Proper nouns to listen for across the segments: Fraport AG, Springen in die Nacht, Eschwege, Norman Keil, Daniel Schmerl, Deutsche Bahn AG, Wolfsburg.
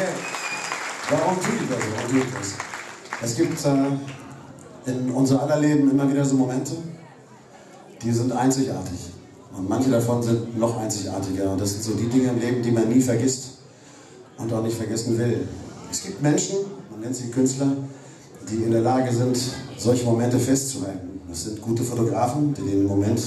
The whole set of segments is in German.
Okay. Warum tue ich das? Warum tue ich das? Es gibt in unser aller Leben immer wieder so Momente, die sind einzigartig. Und manche davon sind noch einzigartiger. Und das sind so die Dinge im Leben, die man nie vergisst und auch nicht vergessen will. Es gibt Menschen, man nennt sie Künstler, die in der Lage sind, solche Momente festzuhalten. Das sind gute Fotografen, die den Moment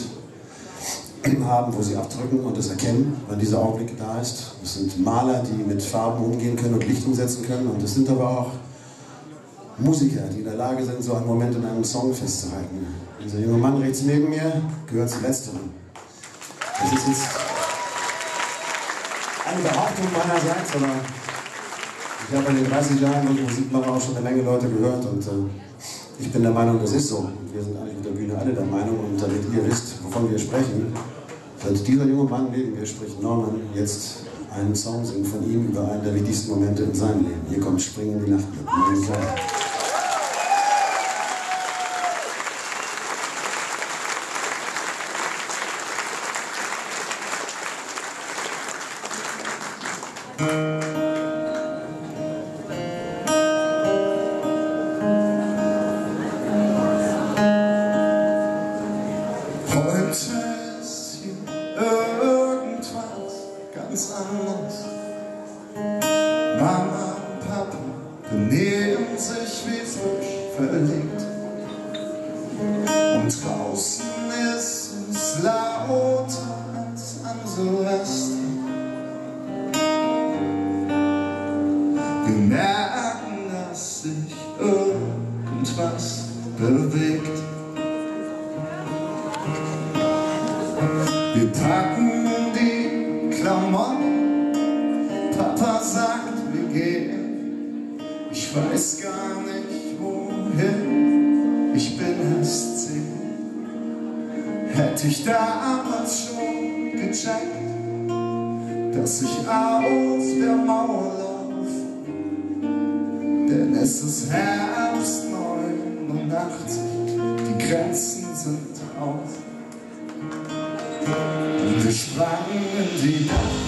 haben, wo sie abdrücken und das erkennen, wann dieser Augenblick da ist. Das sind Maler, die mit Farben umgehen können und Licht umsetzen können. Und das sind aber auch Musiker, die in der Lage sind, so einen Moment in einem Song festzuhalten. Dieser junge Mann rechts neben mir gehört zu Letzterem. Das ist jetzt eine Behauptung meinerseits, aber ich habe in den 30 Jahren mit Musikmacher auch schon eine Menge Leute gehört und ich bin der Meinung, das ist so. Wir sind eigentlich auf der Bühne alle der Meinung und damit ihr wisst, wovon wir sprechen, wird dieser junge Mann neben mir, spricht Norman, jetzt einen Song singen von ihm über einen der wichtigsten Momente in seinem Leben. Hier kommt Springen in die Nacht mit Norman Keil. Mama und Papa benehmen sich wie frisch verliebt. Und draußen ist es lauter als am Silvester. Wir merken, dass sich irgendwas bewegt. Wir packen die Klamotten, Papa sagt, gehen. Ich weiß gar nicht wohin, ich bin erst 10. Hätte ich damals schon gecheckt, dass ich aus der Mauer lauf, denn es ist Herbst 89, die Grenzen sind auf. Und wir sprangen in die Nacht.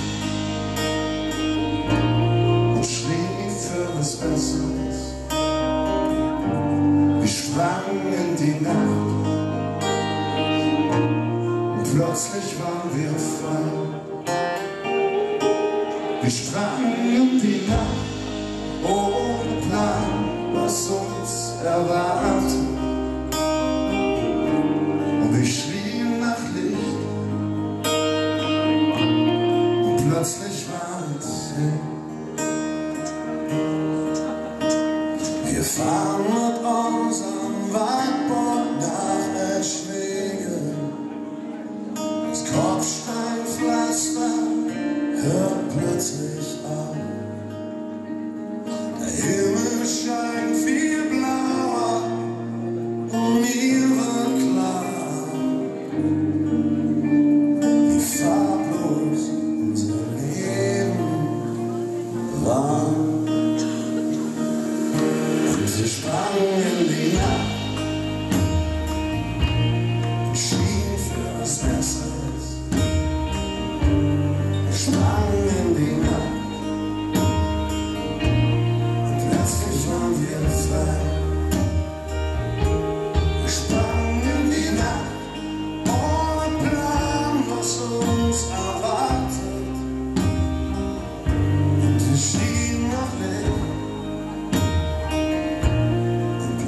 Wir sprangen in die Nacht und plötzlich waren wir frei. Wir sprangen in die Nacht ohne Plan, was uns erwartet. Und ich schrie nach Licht und plötzlich war es hell. Wir fahren mit unserem Weitboot nach Eschwege. Das Kopfsteinpflaster hört plötzlich auf. Der Himmel scheint viel blauer und mir wird klar, wie farblos unser Leben war. Wir sprangen in die Nacht und schrien für was Besseres. Wir sprangen in die Nacht und plötzlich waren wir frei. Wir sprangen in die Nacht ohne Plan, was uns erwartet. Und wir schrien nach Licht. Wir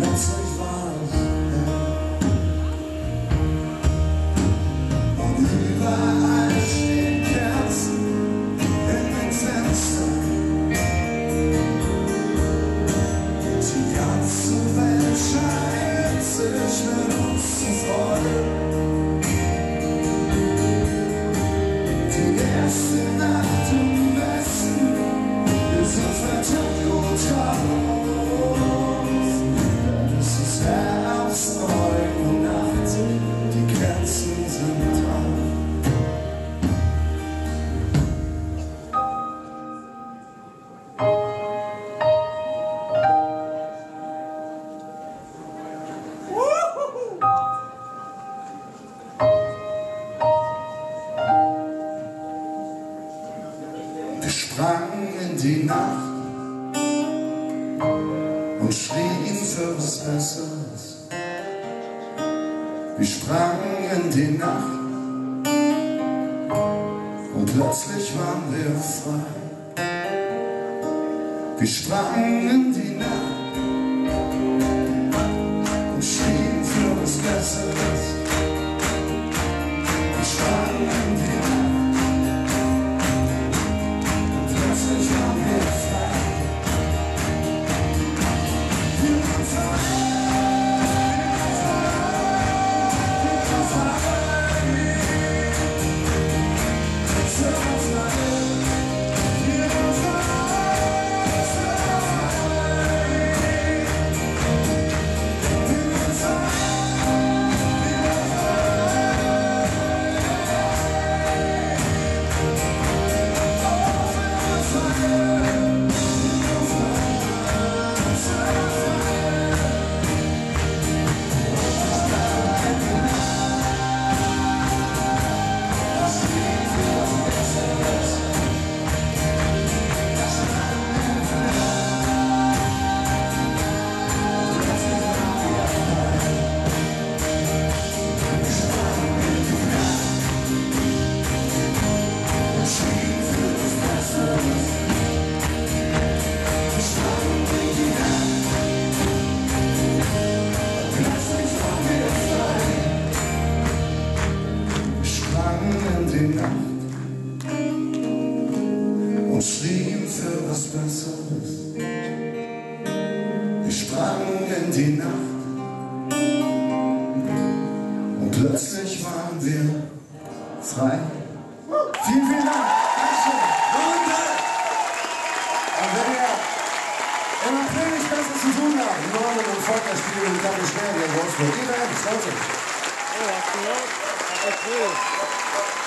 sprangen in die Nacht. und schrie ihn für was Besseres. Wir sprangen in die Nacht und plötzlich waren wir frei. Wir sprangen in die Nacht und schrien für was Besseres. Wir sprangen in die Nacht. Und schrien für was Besseres. Wir sprangen in die Nacht und plötzlich waren wir frei. Vielen, vielen Dank. Dankeschön. Und wenn ihr im April nichts Besseres zu tun habt, Norman und Volker spielen mit Daniel Schmerl in Wolfsburg. Vielen Dank, es freut sich.